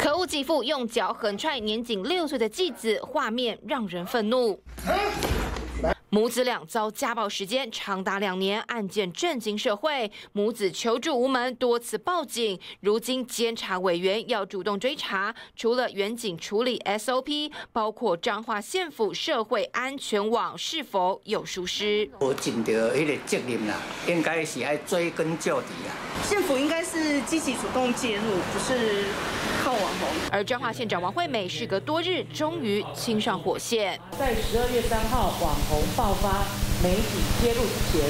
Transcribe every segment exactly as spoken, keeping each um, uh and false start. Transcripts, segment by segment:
可恶继父用脚狠踹年仅六岁的继子，画面让人愤怒。 母子俩遭家暴时间长达两年，案件震惊社会。母子求助无门，多次报警，如今监察委员要主动追查。除了远景处理 S O P， 包括彰化县府社会安全网是否有疏失？我尽到迄个责任啦，应该是爱追根究底啦。县府应该是积极主动介入，不是靠网红。而彰化县长王惠美事隔多日，终于亲上火线，在十二月三号网红 爆发媒体揭露之前，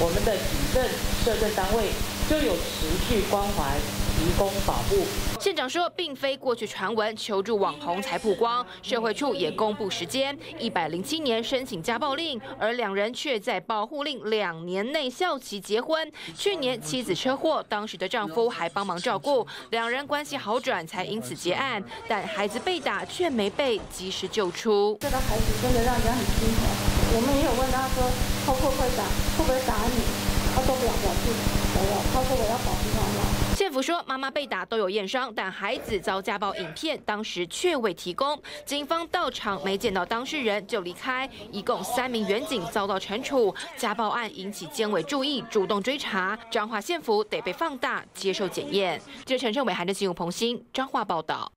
我们的警政社政单位就有持续关怀，提供保护。县长说，并非过去传闻求助网红才曝光，社会处也公布时间，一百零七年申请家暴令，而两人却在保护令两年内效期结婚。去年妻子车祸，当时的丈夫还帮忙照顾，两人关系好转才因此结案，但孩子被打却没被及时救出。这个孩子真的让人很心疼。 我们也有问他说，他会不会打，会不会打你？他都不要表示，没有。他说我要保护妈妈。县府说，妈妈被打都有验伤，但孩子遭家暴影片当时却未提供。警方到场没见到当事人就离开，一共三名员警遭到惩处。家暴案引起监委注意，主动追查，彰化县府得被放大接受检验。记者陈胜伟、韩正新、吴鹏兴，彰化报道。